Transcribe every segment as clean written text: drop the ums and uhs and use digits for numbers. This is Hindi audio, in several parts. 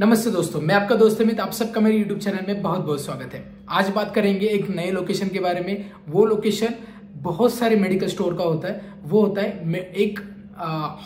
नमस्ते दोस्तों, मैं आपका दोस्त अमित। आप सबका मेरे YouTube चैनल में बहुत बहुत स्वागत है। आज बात करेंगे एक नए लोकेशन के बारे में। वो लोकेशन बहुत सारे मेडिकल स्टोर का होता है। वो होता है एक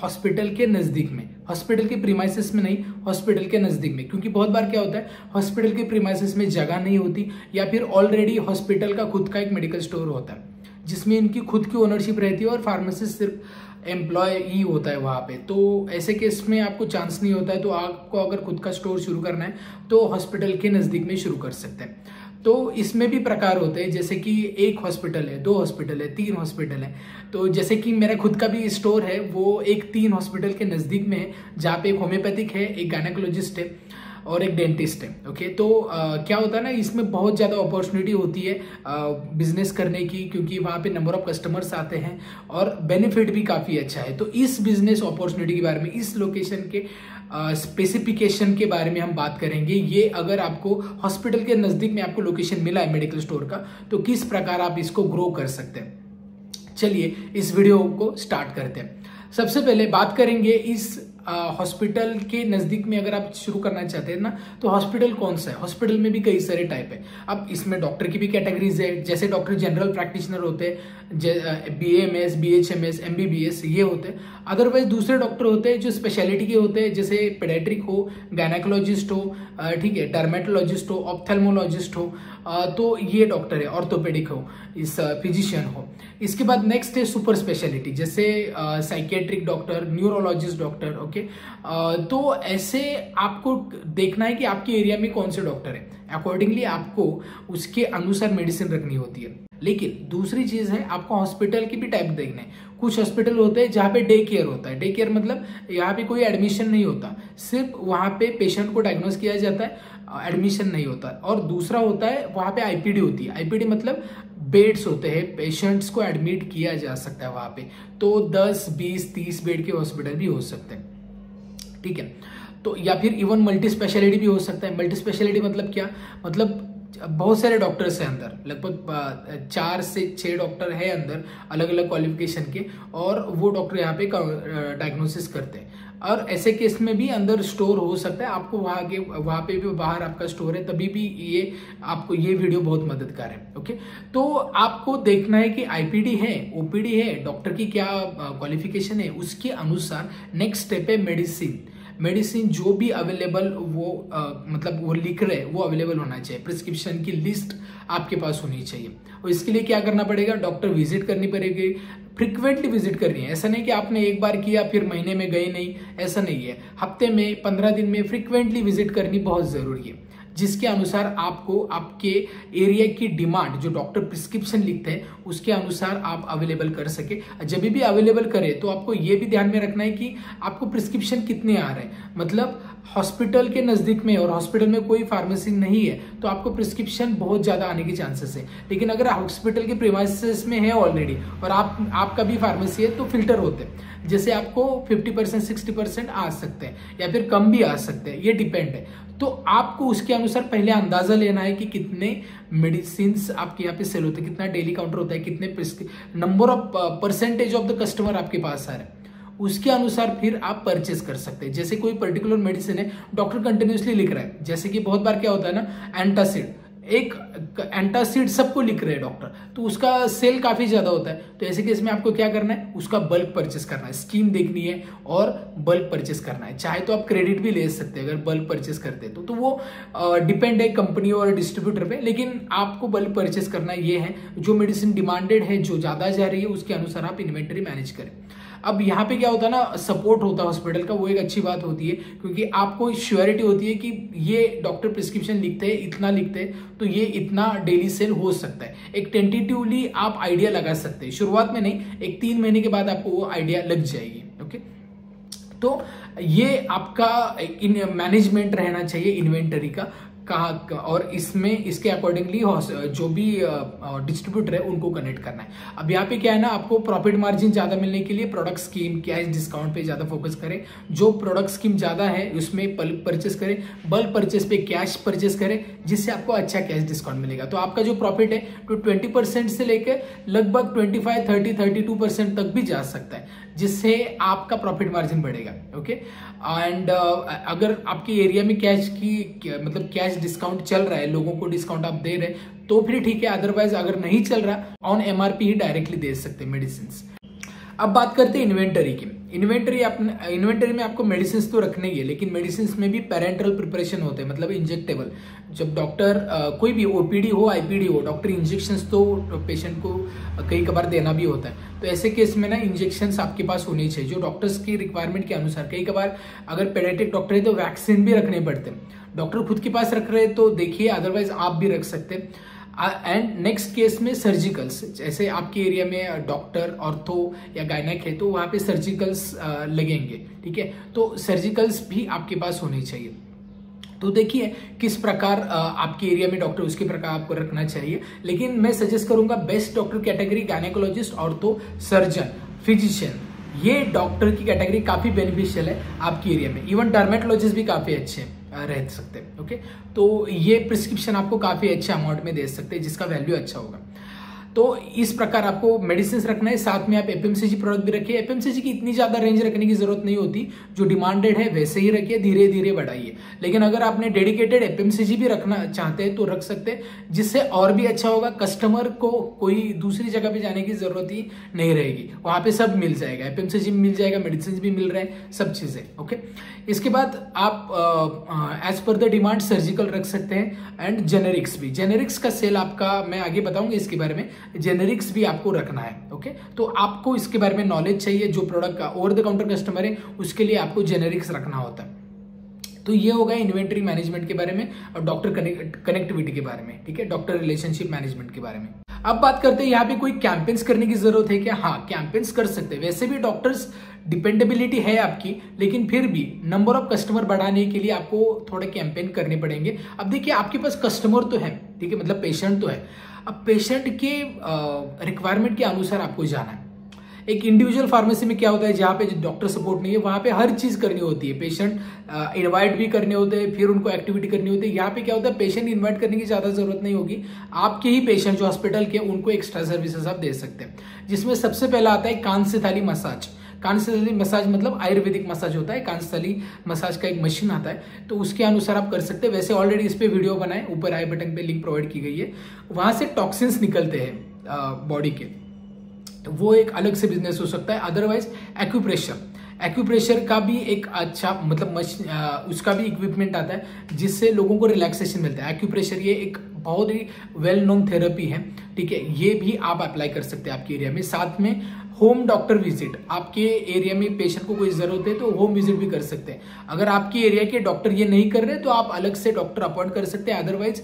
हॉस्पिटल के नज़दीक में, हॉस्पिटल के प्रीमाइसिस में नहीं, हॉस्पिटल के नज़दीक में। क्योंकि बहुत बार क्या होता है, हॉस्पिटल के प्रीमाइसिस में जगह नहीं होती या फिर ऑलरेडी हॉस्पिटल का खुद का एक मेडिकल स्टोर होता है जिसमें इनकी खुद की ओनरशिप रहती है और फार्मासिस्ट सिर्फ एम्प्लॉय ही होता है वहाँ पे। तो ऐसे केस में आपको चांस नहीं होता है। तो आपको अगर खुद का स्टोर शुरू करना है तो हॉस्पिटल के नज़दीक में शुरू कर सकते हैं। तो इसमें भी प्रकार होते हैं, जैसे कि एक हॉस्पिटल है, दो हॉस्पिटल है, तीन हॉस्पिटल है। तो जैसे कि मेरा खुद का भी स्टोर है, वो एक तीन हॉस्पिटल के नज़दीक में है, जहाँ पे एक होम्योपैथिक है, एक गायनेकोलॉजिस्ट है और एक डेंटिस्ट है। ओके, तो क्या होता है ना, इसमें बहुत ज़्यादा अपॉर्चुनिटी होती है बिजनेस करने की, क्योंकि वहाँ पे नंबर ऑफ कस्टमर्स आते हैं और बेनिफिट भी काफ़ी अच्छा है। तो इस बिजनेस अपॉर्चुनिटी के बारे में, इस लोकेशन के स्पेसिफिकेशन के बारे में हम बात करेंगे। ये अगर आपको हॉस्पिटल के नज़दीक में आपको लोकेशन मिला है मेडिकल स्टोर का, तो किस प्रकार आप इसको ग्रो कर सकते हैं। चलिए इस वीडियो को स्टार्ट करते हैं। सबसे पहले बात करेंगे इस हॉस्पिटल के नज़दीक में अगर आप शुरू करना चाहते हैं ना, तो हॉस्पिटल कौन सा है। हॉस्पिटल में भी कई सारे टाइप है। अब इसमें डॉक्टर की भी कैटेगरीज है, जैसे डॉक्टर जनरल प्रैक्टिशनर होते हैं, बीएमएस, बीएचएमएस, एमबीबीएस, ये होते हैं। अदरवाइज दूसरे डॉक्टर होते हैं जो स्पेशलिटी के होते हैं, जैसे पेडियाट्रिक हो, गायनेकोलॉजिस्ट हो, ठीक है, डर्मेटोलॉजिस्ट हो, ऑप्थेल्मोलॉजिस्ट हो, तो ये डॉक्टर है, ऑर्थोपेडिक हो, इस फिजिशियन हो। इसके बाद नेक्स्ट है सुपर स्पेशलिटी, जैसे psychiatric doctor, neurologist doctor. Okay, तो ऐसे आपको देखना है कि आपके एरिया में कौन से डॉक्टर है, अकॉर्डिंगली आपको उसके अनुसार मेडिसिन रखनी होती है। लेकिन दूसरी चीज़ है, आपको हॉस्पिटल की भी टाइप देखना है। कुछ हॉस्पिटल होते हैं जहाँ पे डे केयर होता है। डे केयर मतलब यहाँ पे कोई एडमिशन नहीं होता, सिर्फ वहाँ पे पेशेंट को डायग्नोस किया जाता है, एडमिशन नहीं होता। और दूसरा होता है वहाँ पे आईपीडी होती है। आईपीडी मतलब बेड्स होते हैं, पेशेंट्स को एडमिट किया जा सकता है वहाँ पे। तो 10, 20, 30 बेड के हॉस्पिटल भी हो सकते हैं, ठीक है। तो या फिर इवन मल्टी स्पेशलिटी भी हो सकता है। मल्टी स्पेशलिटी मतलब क्या, मतलब बहुत सारे डॉक्टर्स हैं अंदर, लगभग 4 से 6 डॉक्टर हैं अंदर अलग अलग क्वालिफिकेशन के, और वो डॉक्टर यहाँ पे डायग्नोसिस करते हैं। और ऐसे केस में भी अंदर स्टोर हो सकता है, आपको वहाँ पे भी बाहर आपका स्टोर है, तभी भी ये आपको ये वीडियो बहुत मददगार है। ओके, तो आपको देखना है कि आईपीडी है, ओपीडी है, डॉक्टर की क्या क्वालिफिकेशन है, उसके अनुसार नेक्स्ट स्टेप है मेडिसिन। मेडिसिन जो भी अवेलेबल वो मतलब वो लिख रहे वो अवेलेबल होना चाहिए। प्रिस्क्रिप्शन की लिस्ट आपके पास होनी चाहिए। और इसके लिए क्या करना पड़ेगा, डॉक्टर विजिट करनी पड़ेगी, फ्रिक्वेंटली विजिट करनी है। ऐसा नहीं कि आपने एक बार किया फिर महीने में गए नहीं, ऐसा नहीं है। हफ्ते में, 15 दिन में फ्रिक्वेंटली विजिट करनी बहुत ज़रूरी है, जिसके अनुसार आपको आपके एरिया की डिमांड जो डॉक्टर प्रिस्क्रिप्शन लिखते हैं उसके अनुसार आप अवेलेबल कर सके। जब भी अवेलेबल करें तो आपको ये भी ध्यान में रखना है कि आपको प्रिस्क्रिप्शन कितने आ रहे हैं। मतलब हॉस्पिटल के नज़दीक में और हॉस्पिटल में कोई फार्मेसी नहीं है तो आपको प्रिस्क्रिप्शन बहुत ज़्यादा आने के चांसेस है। लेकिन अगर हॉस्पिटल के प्रीमाइसिस में है ऑलरेडी और आपका भी फार्मेसी है तो फिल्टर होते हैं, जैसे आपको 50% 60% आ सकते हैं या फिर कम भी आ सकते हैं, ये डिपेंड है। तो आपको उसके अनुसार पहले अंदाज़ा लेना है कि कितने मेडिसिन्स आपके यहाँ पे सेल होते हैं, कितना डेली काउंटर होता है, कितने number of percentage of the customer आपके पास आ रहे हैं, उसके अनुसार फिर आप परचेस कर सकते हैं। जैसे कोई पर्टिकुलर मेडिसिन है डॉक्टर कंटिन्यूसली लिख रहा है, जैसे कि बहुत बार क्या होता है ना, एंटासिड, एक एंटासिड सबको लिख रहे हैं डॉक्टर, तो उसका सेल काफ़ी ज़्यादा होता है। तो ऐसे केस में आपको क्या करना है, उसका बल्क परचेस करना है, स्कीम देखनी है और बल्क परचेस करना है। चाहे तो आप क्रेडिट भी ले सकते हैं अगर बल्क परचेस करते हैं तो वो डिपेंड है कंपनी और डिस्ट्रीब्यूटर पे। लेकिन आपको बल्क परचेस करना ये है, जो मेडिसिन डिमांडेड है, जो ज़्यादा जा रही है, उसके अनुसार आप इन्वेंट्री मैनेज करें। अब यहाँ पे क्या होता है ना, सपोर्ट होता है हॉस्पिटल का, वो एक अच्छी बात होती है, क्योंकि आपको श्योरिटी होती है कि ये डॉक्टर प्रिस्क्रिप्शन लिखते हैं, इतना लिखते हैं तो ये इतना डेली सेल हो सकता है। एक टेंटेटिवली आप आइडिया लगा सकते हैं, शुरुआत में नहीं, एक 3 महीने के बाद आपको वो आइडिया लग जाएगी। ओके, तो ये आपका इन मैनेजमेंट रहना चाहिए इन्वेंटरी का, कहा और इसमें इसके अकॉर्डिंगली जो भी डिस्ट्रीब्यूटर है उनको कनेक्ट करना है। अब यहाँ पे क्या है ना, आपको प्रॉफिट मार्जिन ज़्यादा मिलने के लिए प्रोडक्ट स्कीम कैश डिस्काउंट पे ज़्यादा फोकस करें। जो प्रोडक्ट स्कीम ज़्यादा है उसमें बल्क परचेस करें, बल्क परचेस पे कैश परचेस करें जिससे आपको अच्छा कैश डिस्काउंट मिलेगा। तो आपका जो प्रॉफिट है तो 20% से लेकर लगभग 25, 30, 32% तक भी जा सकता है जिससे आपका प्रॉफिट मार्जिन बढ़ेगा। ओके एंड अगर आपके एरिया में कैश की मतलब कैश डिस्काउंट चल रहा है, लोगों को डिस्काउंट आप दे रहे हैं तो फिर ठीक है, अदरवाइज अगर नहीं चल रहा ऑन एमआरपी ही डायरेक्टली दे सकते हैं मेडिसिन। अब बात करते हैं इन्वेंटरी की। इन्वेंटरी में आपको मेडिसिन तो रखने ही है, लेकिन मेडिसिन में भी पेरेंटल प्रिपरेशन होते हैं, मतलब इंजेक्टेबल। जब डॉक्टर कोई भी ओपीडी हो आईपीडी हो, डॉक्टर इंजेक्शंस तो पेशेंट को कई कबार देना भी होता है। तो ऐसे केस में ना इंजेक्शंस आपके पास होने चाहिए जो डॉक्टर्स की रिक्वायरमेंट के अनुसार। कई कबार अगर पेडियाट्रिक डॉक्टर है तो वैक्सीन भी रखने पड़ते हैं, डॉक्टर खुद के पास रख रहे हैं तो देखिए, अदरवाइज आप भी रख सकते हैं। एंड नेक्स्ट केस में सर्जिकल्स, जैसे आपके एरिया में डॉक्टर ऑर्थो या गायनेक है तो वहाँ पे सर्जिकल्स लगेंगे, ठीक है, तो सर्जिकल्स भी आपके पास होने चाहिए। तो देखिए किस प्रकार आपके एरिया में डॉक्टर उसके प्रकार आपको रखना चाहिए। लेकिन मैं सजेस्ट करूँगा best doctor category gynaecologist, ortho, surgeon, physician, ये डॉक्टर की कैटेगरी काफ़ी बेनिफिशियल है आपके एरिया में। इवन डर्मेटोलॉजिस्ट भी काफ़ी अच्छे हैं रह सकते हैं। ओके तो ये प्रिस्क्रिप्शन आपको काफ़ी अच्छे अमाउंट में दे सकते हैं जिसका वैल्यू अच्छा होगा। तो इस प्रकार आपको मेडिसिन रखना है, साथ में आप एफएमसीजी प्रोडक्ट भी रखिए। एफएमसीजी की इतनी ज़्यादा रेंज रखने की जरूरत नहीं होती, जो डिमांडेड है वैसे ही रखिए, धीरे धीरे बढ़ाइए। लेकिन अगर आपने डेडिकेटेड एफएमसीजी भी रखना चाहते हैं तो रख सकते हैं, जिससे और भी अच्छा होगा। कस्टमर को कोई दूसरी जगह पर जाने की जरूरत ही नहीं रहेगी, वहाँ पर सब मिल जाएगा, एफएमसीजी मिल जाएगा, मेडिसिन भी मिल रहे हैं, सब चीज़ें। ओके इसके बाद आप as per the demand surgical रख सकते हैं एंड जेनेरिक्स भी। जेनेरिक्स का सेल आपका मैं आगे बताऊँगा इसके बारे में, जेनेरिक्स भी आपको रखना है। ओके तो आपको इसके बारे में नॉलेज चाहिए, जो प्रोडक्ट का ओवर द काउंटर कस्टमर है उसके लिए आपको जेनेरिक्स रखना होता है। तो ये होगा इन्वेंटरी मैनेजमेंट के बारे में और डॉक्टर कनेक्टिविटी के बारे में, ठीक है, डॉक्टर रिलेशनशिप मैनेजमेंट के बारे में। अब बात करते हैं यहाँ पे कोई कैंपेन्स करने की जरूरत है क्या। हाँ कैंपेन्स कर सकते हैं, वैसे भी डॉक्टर्स डिपेंडेबिलिटी है आपकी, लेकिन फिर भी नंबर ऑफ कस्टमर बढ़ाने के लिए आपको थोड़े कैंपेन करने पड़ेंगे। अब देखिए आपके पास कस्टमर तो है, ठीक है, मतलब पेशेंट तो है, अब पेशेंट के रिक्वायरमेंट के अनुसार आपको जाना है। एक इंडिविजुअल फार्मेसी में क्या होता है, जहाँ पे डॉक्टर सपोर्ट नहीं है वहाँ पे हर चीज़ करनी होती है, पेशेंट इनवाइट भी करने होते हैं, फिर उनको एक्टिविटी करनी होती है। यहाँ पे क्या होता है, पेशेंट इनवाइट करने की ज़्यादा ज़रूरत नहीं होगी, आपके ही पेशेंट जो हॉस्पिटल के उनको एक्स्ट्रा सर्विसेज आप दे सकते हैं। जिसमें सबसे पहला आता है कान से थाली मसाज। कान से थाली मसाज मतलब आयुर्वेदिक मसाज होता है, कान से थाली मसाज का एक मशीन आता है, तो उसके अनुसार आप कर सकते हैं। वैसे ऑलरेडी इस पर वीडियो बनाए, ऊपर आई बटन पर लिंक प्रोवाइड की गई है, वहाँ से टॉक्सिन्स निकलते हैं बॉडी के, तो वो एक अलग से बिजनेस हो सकता है। अदरवाइज एक्यूप्रेशर का भी एक अच्छा मतलब उसका भी इक्विपमेंट आता है जिससे लोगों को रिलैक्सेशन मिलता है। एक्यूप्रेशर ये एक बहुत ही वेल नोन थेरेपी है, ठीक है, ये भी आप अप्लाई कर सकते हैं आपके एरिया में। साथ में होम डॉक्टर विजिट, आपके एरिया में पेशेंट को कोई ज़रूरत है तो होम विजिट भी कर सकते हैं। अगर आपके एरिया के डॉक्टर ये नहीं कर रहे तो आप अलग से डॉक्टर अपॉइंट कर सकते हैं, अदरवाइज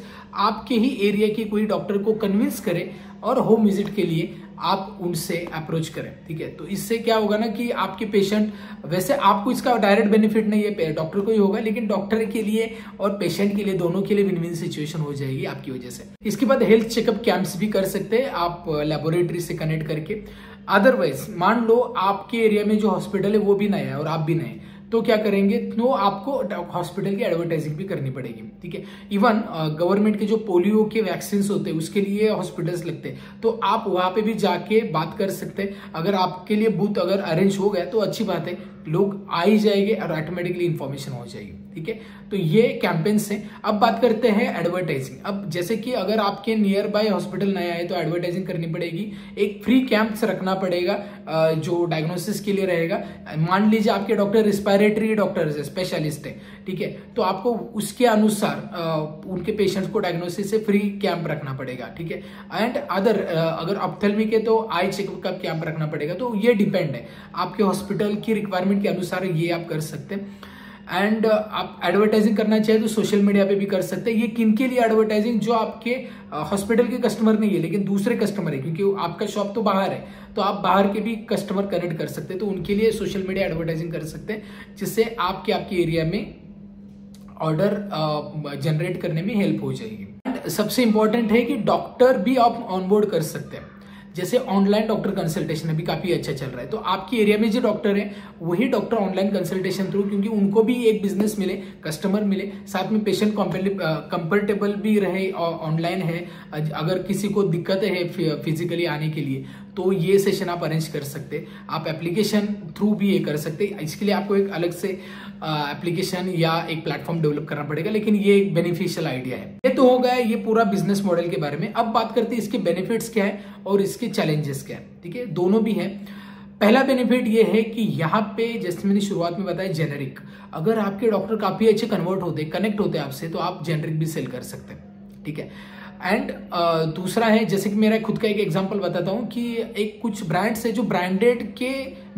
आपके ही एरिया के कोई डॉक्टर को कन्विंस करें और होम विजिट के लिए आप उनसे अप्रोच करें, ठीक है। तो इससे क्या होगा ना कि आपके पेशेंट, वैसे आपको इसका डायरेक्ट बेनिफिट नहीं है, डॉक्टर को ही होगा, लेकिन डॉक्टर के लिए और पेशेंट के लिए दोनों के लिए विन विन सिचुएशन हो जाएगी आपकी वजह से। इसके बाद हेल्थ चेकअप कैंप्स भी कर सकते हैं आप लेबोरेटरी से कनेक्ट करके। अदरवाइज मान लो आपके एरिया में जो हॉस्पिटल है वो भी नया है और आप भी नए, तो क्या करेंगे, तो आपको हॉस्पिटल की एडवर्टाइजिंग भी करनी पड़ेगी, ठीक है। इवन गवर्नमेंट के जो पोलियो के वैक्सीन होते हैं उसके लिए हॉस्पिटल्स लगते हैं, तो आप वहाँ पे भी जाके बात कर सकते हैं। अगर आपके लिए बूथ अगर अरेंज हो गया तो अच्छी बात है, लोग आ ही जाएंगे और ऑटोमेटिकली इन्फॉर्मेशन हो जाएगी, ठीक है। तो ये कैंपेन्स हैं। अब बात करते हैं एडवर्टाइजिंग। अब जैसे कि अगर आपके नियर बाय हॉस्पिटल नया है तो एडवर्टाइजिंग करनी पड़ेगी, एक फ्री कैंप्स रखना पड़ेगा जो डायग्नोसिस के लिए रहेगा। मान लीजिए आपके डॉक्टर रेस्पिरेटरी डॉक्टर्स है, स्पेशलिस्ट है, ठीक है, तो आपको उसके अनुसार उनके पेशेंट्स को डायग्नोसिस से फ्री कैंप रखना पड़ेगा, ठीक है। एंड अदर अगर ऑप्थेल्मिक है तो आई चेकअप का कैंप रखना पड़ेगा। तो ये डिपेंड है आपके हॉस्पिटल की रिक्वायरमेंट के अनुसार, ये आप कर सकते हैं। एंड आप एडवर्टाइजिंग करना चाहिए तो सोशल मीडिया पे भी कर सकते हैं। ये किनके लिए एडवर्टाइजिंग, जो आपके हॉस्पिटल के कस्टमर नहीं है लेकिन दूसरे कस्टमर है, क्योंकि आपका शॉप तो बाहर है तो आप बाहर के भी कस्टमर कनेक्ट कर सकते हैं, तो उनके लिए सोशल मीडिया एडवर्टाइजिंग कर सकते हैं, जिससे आपके एरिया में ऑर्डर जनरेट करने में हेल्प हो जाएगी। एंड सबसे इम्पोर्टेंट है कि डॉक्टर भी आप ऑनबोर्ड कर सकते हैं, जैसे ऑनलाइन डॉक्टर कंसल्टेशन अभी काफ़ी अच्छा चल रहा है, तो आपकी एरिया में जो डॉक्टर हैं वही डॉक्टर ऑनलाइन कंसल्टेशन थ्रू, क्योंकि उनको भी एक बिजनेस मिले, कस्टमर मिले, साथ में पेशेंट कंफर्टेबल भी रहे ऑनलाइन है। अगर किसी को दिक्कत है फिजिकली आने के लिए तो ये सेशन आप अरेंज कर सकते, आप एप्लीकेशन थ्रू भी ये कर सकते। इसके लिए आपको एक अलग से एप्लीकेशन या एक प्लेटफॉर्म डेवलप करना पड़ेगा, लेकिन ये एक बेनिफिशियल आइडिया है। ये तो हो गया ये पूरा बिजनेस मॉडल के बारे में। अब बात करते हैं इसके बेनिफिट्स क्या है और इसके चैलेंजेस क्या है। ठीक है, दोनों भी है। पहला बेनिफिट ये है कि यहाँ पे जैसे मैंने शुरुआत में बताया जेनेरिक, अगर आपके डॉक्टर काफी अच्छे कन्वर्ट होते, कनेक्ट होते आपसे, तो आप जेनेरिक भी सेल कर सकते हैं। ठीक है। एंड दूसरा है, जैसे कि मेरा खुद का एक एग्जांपल बताता हूँ कि एक कुछ ब्रांड्स है जो ब्रांडेड के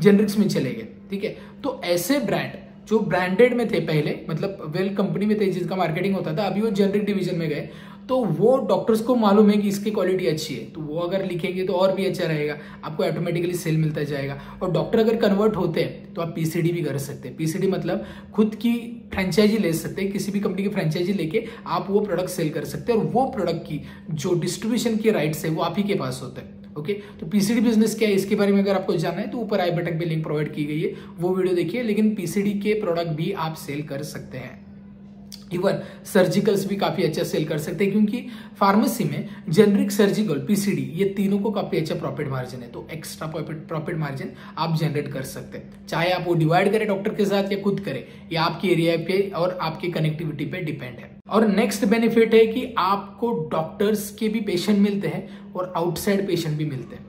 जेनेरिक्स में चले गए। ठीक है, तो ऐसे ब्रांड जो ब्रांडेड में थे पहले, मतलब वेल कंपनी में थे जिसका मार्केटिंग होता था, अभी वो जेनेरिक डिवीजन में गए, तो वो डॉक्टर्स को मालूम है कि इसकी क्वालिटी अच्छी है, तो वो अगर लिखेंगे तो और भी अच्छा रहेगा, आपको ऑटोमेटिकली सेल मिलता जाएगा। और डॉक्टर अगर कन्वर्ट होते हैं तो आप पीसीडी भी कर सकते हैं। पीसीडी मतलब खुद की फ्रेंचाइजी ले सकते हैं, किसी भी कंपनी की फ्रेंचाइजी लेके आप वो प्रोडक्ट सेल कर सकते हैं, और वो प्रोडक्ट की जो डिस्ट्रीब्यूशन के राइट्स है वो आप ही के पास होते हैं। ओके, तो पीसीडी बिजनेस क्या है इसके बारे में अगर आपको जानना है तो ऊपर आई बटन पे लिंक प्रोवाइड की गई है, वो वीडियो देखिए। लेकिन पीसीडी के प्रोडक्ट भी आप सेल कर सकते हैं, इवन सर्जिकल्स भी काफी अच्छा सेल कर सकते हैं, क्योंकि फार्मेसी में जेनरिक, सर्जिकल, पीसीडी ये तीनों को काफी अच्छा प्रॉफिट मार्जिन है, तो एक्स्ट्रा प्रॉफिट मार्जिन आप जनरेट कर सकते हैं, चाहे आप वो डिवाइड करें डॉक्टर के साथ या खुद करें, या आपके एरिया पे और आपकी कनेक्टिविटी पे डिपेंड है। और नेक्स्ट बेनिफिट है कि आपको डॉक्टर्स के भी पेशेंट मिलते हैं और आउटसाइड पेशेंट भी मिलते हैं,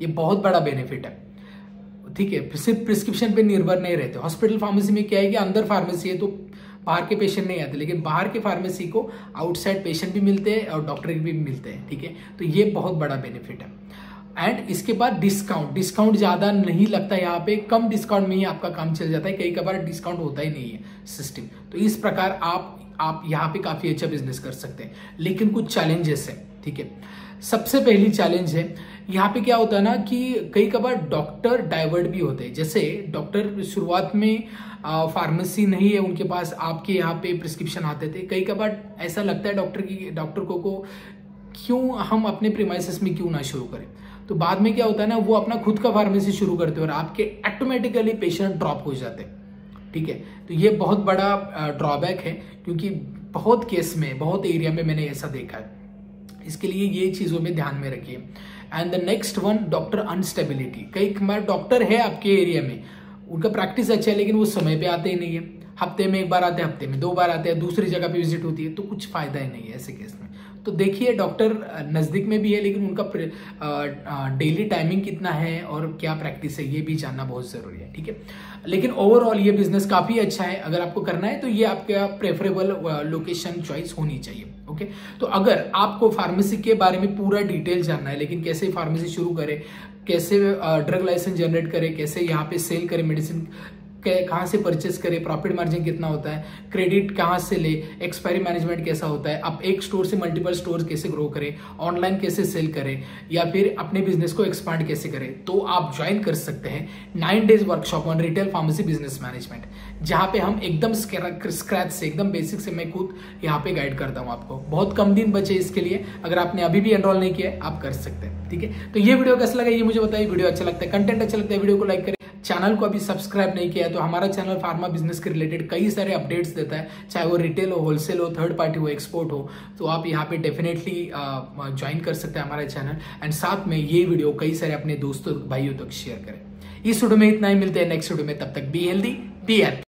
ये बहुत बड़ा बेनिफिट है। ठीक है, सिर्फ प्रिस्क्रिप्शन पे निर्भर नहीं रहते। हॉस्पिटल फार्मेसी में क्या है कि अंदर फार्मेसी है तो बाहर के पेशेंट नहीं आते, लेकिन बाहर के फार्मेसी को आउटसाइड पेशेंट भी मिलते हैं और डॉक्टर भी मिलते हैं। ठीक है, तो ये बहुत बड़ा बेनिफिट है। एंड इसके बाद डिस्काउंट ज़्यादा नहीं लगता, यहाँ पे कम डिस्काउंट में ही आपका काम चल जाता है, कई कबार डिस्काउंट होता ही नहीं है सिस्टम, तो इस प्रकार आप यहाँ पे काफ़ी अच्छा बिजनेस कर सकते हैं। लेकिन कुछ चैलेंजेस हैं। ठीक है, सबसे पहली चैलेंज है यहाँ पे क्या होता है ना कि कई कबार डॉक्टर डाइवर्ट भी होते हैं, जैसे डॉक्टर शुरुआत में फार्मेसी नहीं है उनके पास, आपके यहाँ पे प्रिस्क्रिप्शन आते थे, कई कबार ऐसा लगता है डॉक्टर को क्यों हम अपने प्रीमाइसिस में क्यों ना शुरू करें, तो बाद में क्या होता है ना वो अपना खुद का फार्मेसी शुरू करते हैं और आपके ऑटोमेटिकली पेशेंट ड्रॉप हो जाते हैं। ठीक है, तो ये बहुत बड़ा ड्रॉबैक है, क्योंकि बहुत केस में, बहुत एरिया में मैंने ऐसा देखा है, इसके लिए ये चीज़ों में ध्यान में रखिए। And the next one, doctor instability. कई बार डॉक्टर है आपके एरिया में, उनका प्रैक्टिस अच्छा है, लेकिन वो समय पे आते ही नहीं है, हफ्ते में एक बार आते हैं, हफ्ते में दो बार आते हैं, दूसरी जगह पे विजिट होती है, तो कुछ फायदा ही नहीं है ऐसे केस में। तो देखिए डॉक्टर नज़दीक में भी है, लेकिन उनका डेली टाइमिंग कितना है और क्या प्रैक्टिस है ये भी जानना बहुत ज़रूरी है। ठीक है, लेकिन ओवरऑल ये बिजनेस काफ़ी अच्छा है, अगर आपको करना है तो ये आपका प्रेफरेबल लोकेशन चॉइस होनी चाहिए। ओके, तो अगर आपको फार्मेसी के बारे में पूरा डिटेल जानना है, लेकिन कैसे फार्मेसी शुरू करें, कैसे ड्रग लाइसेंस जनरेट करें, कैसे यहाँ पे सेल करें मेडिसिन, कहाँ से परचेस करें, प्रॉफिट मार्जिन कितना होता है, क्रेडिट कहाँ से ले, एक्सपायरी मैनेजमेंट कैसा होता है, आप एक स्टोर से मल्टीपल स्टोर कैसे ग्रो करें, ऑनलाइन कैसे सेल करें, या फिर अपने बिजनेस को एक्सपांड कैसे करें, तो आप ज्वाइन कर सकते हैं 9 days workshop on retail pharmacy business management, जहाँ पे हम एकदम स्क्रैच से, एकदम बेसिक से मैं खुद यहाँ पे गाइड करता हूँ आपको। बहुत कम दिन बचे इसके लिए, अगर आपने अभी भी एनरोल नहीं किया है आप कर सकते हैं। ठीक है, तो ये वीडियो कैसा लगा ये मुझे बताइए, वीडियो अच्छा लगता है, कंटेंट अच्छा लगता है, वीडियो को लाइक करें। चैनल को अभी सब्सक्राइब नहीं किया है तो हमारा चैनल फार्मा बिजनेस के रिलेटेड कई सारे अपडेट्स देता है, चाहे वो रिटेल हो, होलसेल हो, थर्ड पार्टी हो, एक्सपोर्ट हो, तो आप यहाँ पे डेफिनेटली ज्वाइन कर सकते हैं हमारा चैनल। एंड साथ में ये वीडियो कई सारे अपने दोस्तों, भाइयों तक शेयर करें। इस वीडियो में इतना ही, मिलते हैं नेक्स्ट वीडियो में, तब तक बी हेल्दी बी हैप्पी।